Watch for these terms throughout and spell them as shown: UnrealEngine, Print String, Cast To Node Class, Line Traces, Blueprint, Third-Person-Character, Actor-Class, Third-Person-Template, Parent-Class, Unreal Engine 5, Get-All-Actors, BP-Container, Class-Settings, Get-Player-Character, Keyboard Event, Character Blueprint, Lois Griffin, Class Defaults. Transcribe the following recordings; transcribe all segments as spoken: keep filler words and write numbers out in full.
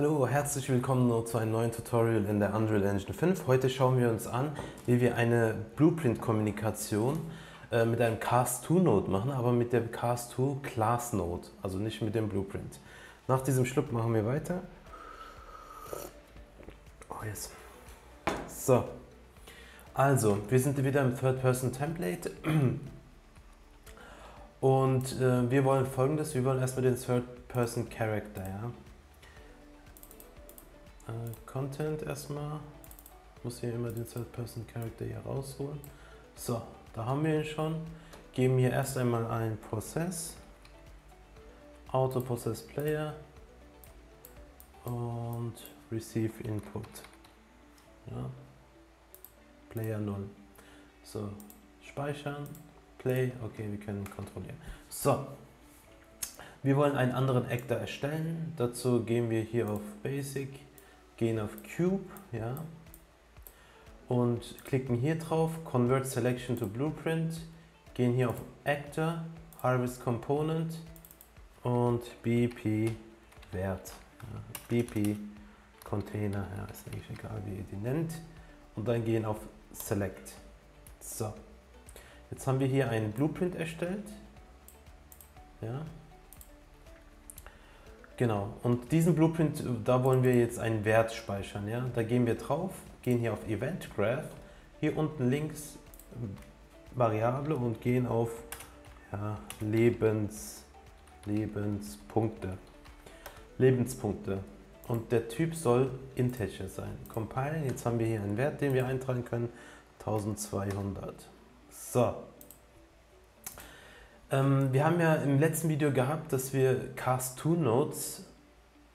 Hallo, herzlich willkommen zu einem neuen Tutorial in der Unreal Engine fünf. Heute schauen wir uns an, wie wir eine Blueprint-Kommunikation äh, mit einem Cast To Node machen, aber mit dem Cast To Class Node, also nicht mit dem Blueprint. Nach diesem Schluck machen wir weiter. Oh, yes. So, also wir sind wieder im Third-Person-Template und äh, wir wollen folgendes: Wir wollen erstmal den Third-Person-Character, ja. Content erstmal, ich muss hier immer den Third-Person-Character hier rausholen. So, da haben wir ihn schon. Geben hier erst einmal einen Prozess, Auto-Process-Player und Receive-Input, ja. Player null. So, speichern, Play, okay, wir können kontrollieren. So, wir wollen einen anderen Actor erstellen. Dazu gehen wir hier auf Basic, gehen auf Cube, ja, und klicken hier drauf, Convert Selection to Blueprint, gehen hier auf Actor, Harvest Component und B P-Wert, ja. B P-Container, ja, ist eigentlich egal, wie ihr die nennt, und dann gehen auf Select. So, jetzt haben wir hier einen Blueprint erstellt, ja. Genau, und diesen Blueprint, da wollen wir jetzt einen Wert speichern, ja. Da gehen wir drauf, gehen hier auf Event Graph, hier unten links Variable und gehen auf, ja, Lebens, Lebenspunkte. Lebenspunkte. Und der Typ soll Integer sein. Compilen, jetzt haben wir hier einen Wert, den wir eintragen können, zwölfhundert. So. Ähm, wir haben ja im letzten Video gehabt, dass wir Cast-To-Nodes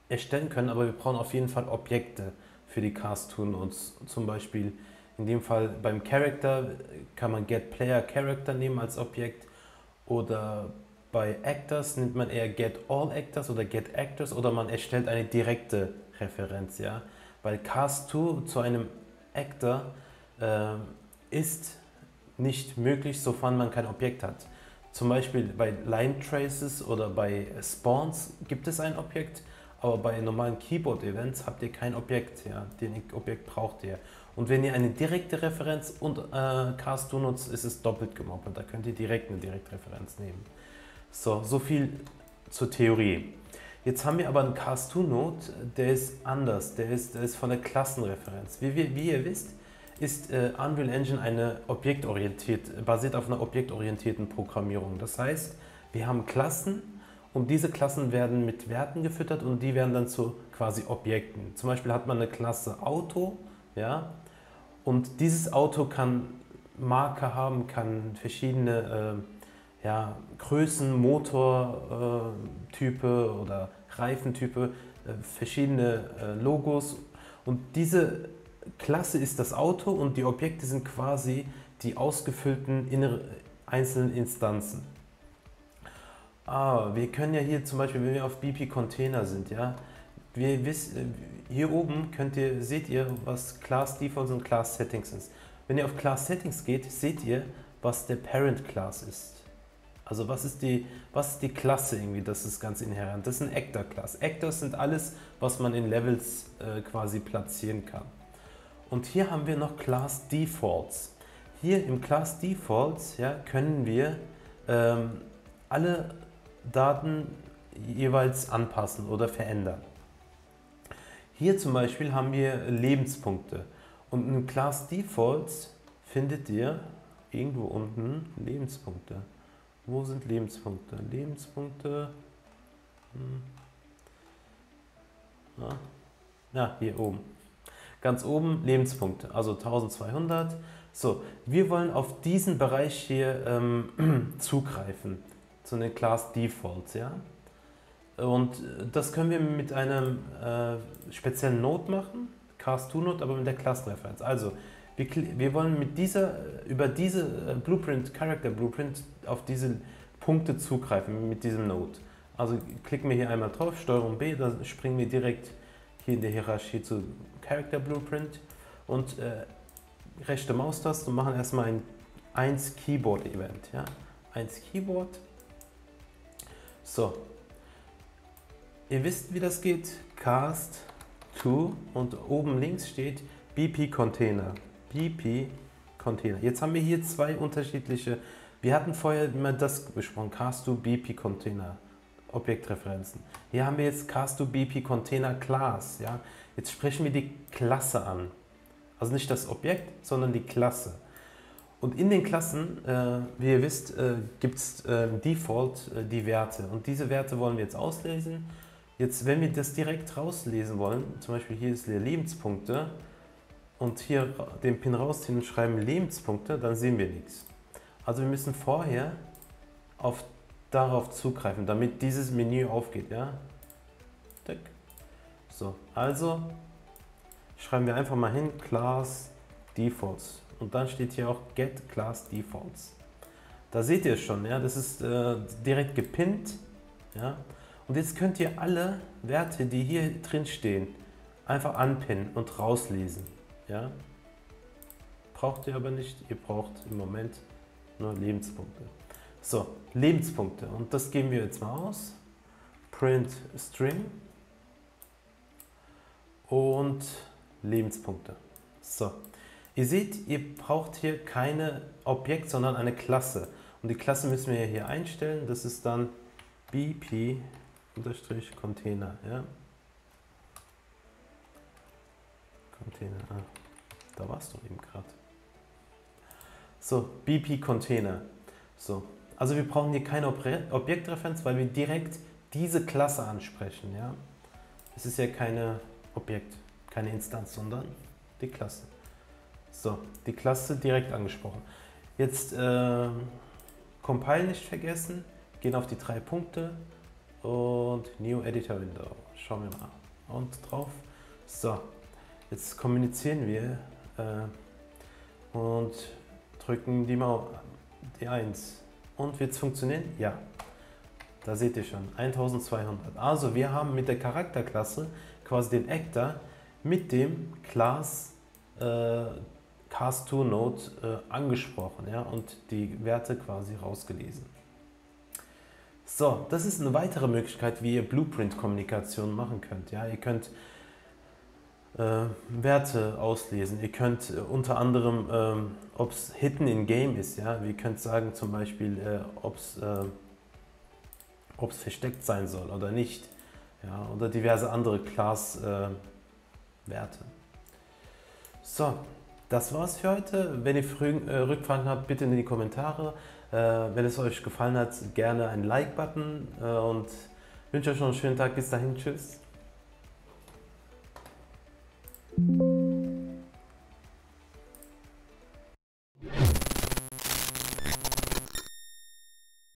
erstellen können, aber wir brauchen auf jeden Fall Objekte für die Cast-To-Nodes. Zum Beispiel in dem Fall beim Character kann man Get-Player-Character nehmen als Objekt, oder bei Actors nimmt man eher Get-All-Actors oder Get-Actors, oder man erstellt eine direkte Referenz, ja? Weil Cast-To zu einem Actor äh, ist nicht möglich, sofern man kein Objekt hat. Zum Beispiel bei Line Traces oder bei Spawns gibt es ein Objekt, aber bei normalen Keyboard Events habt ihr kein Objekt, ja, den Objekt braucht ihr. Und wenn ihr eine direkte Referenz und äh, Cast To nutzt, ist es doppelt gemoppelt, da könnt ihr direkt eine Direktreferenz nehmen. So, so viel zur Theorie. Jetzt haben wir aber einen Cast To Node, der ist anders, der ist, der ist von der Klassenreferenz. Wie, wie, wie ihr wisst, ist äh, Unreal Engine eine objektorientiert, basiert auf einer objektorientierten Programmierung. Das heißt, wir haben Klassen und diese Klassen werden mit Werten gefüttert und die werden dann zu quasi Objekten. Zum Beispiel hat man eine Klasse Auto, ja, und dieses Auto kann Marker haben, kann verschiedene äh, ja, Größen, Motortype äh, oder Reifentype, äh, verschiedene äh, Logos, und diese Klasse ist das Auto und die Objekte sind quasi die ausgefüllten einzelnen Instanzen. Ah, wir können ja hier zum Beispiel, wenn wir auf B P-Container sind, ja, wir wissen, hier oben könnt ihr, seht ihr, was Class Defaults und Class-Settings ist. Wenn ihr auf Class-Settings geht, seht ihr, was der Parent-Class ist. Also was ist die, was ist die Klasse irgendwie, das ist ganz inhärent. Das ist ein Actor-Class. Actors sind alles, was man in Levels äh, quasi platzieren kann. Und hier haben wir noch Class Defaults. Hier im Class Defaults, ja, können wir ähm, alle Daten jeweils anpassen oder verändern. Hier zum Beispiel haben wir Lebenspunkte. Und im Class Defaults findet ihr irgendwo unten Lebenspunkte. Wo sind Lebenspunkte? Lebenspunkte. Hm. Na? Na, hier oben. Ganz oben Lebenspunkte, also zwölfhundert. So, wir wollen auf diesen Bereich hier ähm, zugreifen, zu den Class Defaults, ja. Und das können wir mit einem äh, speziellen Node machen, Cast To Node, aber mit der Klassenreferenz. Also, wir, wir wollen mit dieser, über diese Blueprint, Character Blueprint, auf diese Punkte zugreifen mit diesem Node. Also klicken wir hier einmal drauf, Steuerung B, dann springen wir direkt hier in der Hierarchie zu Character Blueprint und äh, rechte Maustaste und machen erstmal ein eins Keyboard Event. Ja? eins Keyboard. So. Ihr wisst, wie das geht. Cast to und oben links steht B P-Container. B P-Container. Jetzt haben wir hier zwei unterschiedliche. Wir hatten vorher immer das besprochen, Cast To B P-Container, Objektreferenzen. Hier haben wir jetzt Cast To B P-Container Class. Ja? Jetzt sprechen wir die Klasse an. Also nicht das Objekt, sondern die Klasse. Und in den Klassen, äh, wie ihr wisst, äh, gibt es äh, Default äh, die Werte. Und diese Werte wollen wir jetzt auslesen. Jetzt, wenn wir das direkt rauslesen wollen, zum Beispiel hier ist Lebenspunkte und hier den Pin rausziehen und schreiben Lebenspunkte, dann sehen wir nichts. Also wir müssen vorher auf, darauf zugreifen, damit dieses Menü aufgeht. Ja? So, also schreiben wir einfach mal hin Class Defaults. Und dann steht hier auch Get Class Defaults. Da seht ihr es schon, ja? Das ist äh, direkt gepinnt. Ja? Und jetzt könnt ihr alle Werte, die hier drin stehen, einfach anpinnen und rauslesen. Ja? Braucht ihr aber nicht, ihr braucht im Moment nur Lebenspunkte. So, Lebenspunkte. Und das geben wir jetzt mal aus. Print String und Lebenspunkte. So. Ihr seht, ihr braucht hier keine Objekt, sondern eine Klasse. Und die Klasse müssen wir hier einstellen. Das ist dann B P-Container. Ja? Container. Ah, da warst du eben gerade. So, B P-Container. So. Also wir brauchen hier keine Ob Objektreferenz, weil wir direkt diese Klasse ansprechen. Ja? Es ist ja keine Objekt, keine Instanz, sondern die Klasse. So, die Klasse direkt angesprochen. Jetzt äh, Compile nicht vergessen, gehen auf die drei Punkte und New Editor Window. Schauen wir mal. Und drauf. So, jetzt kommunizieren wir äh, und drücken die, Maus, die eins. Und wird es funktionieren? Ja. Da seht ihr schon, zwölfhundert. Also wir haben mit der Charakterklasse quasi den Actor mit dem Class äh, Cast To Node äh, angesprochen, ja, und die Werte quasi rausgelesen. So, das ist eine weitere Möglichkeit, wie ihr Blueprint-Kommunikation machen könnt. Ja. Ihr könnt äh, Werte auslesen, ihr könnt äh, unter anderem, ähm, ob es Hidden in Game ist, ja, ihr könnt sagen zum Beispiel, äh, ob es äh, ob es versteckt sein soll oder nicht, ja, oder diverse andere Class-Werte. Äh, so. Das war's für heute. Wenn ihr Rückfragen habt, bitte in die Kommentare. Wenn es euch gefallen hat, gerne einen Like-Button und wünsche euch noch einen schönen Tag. Bis dahin, tschüss.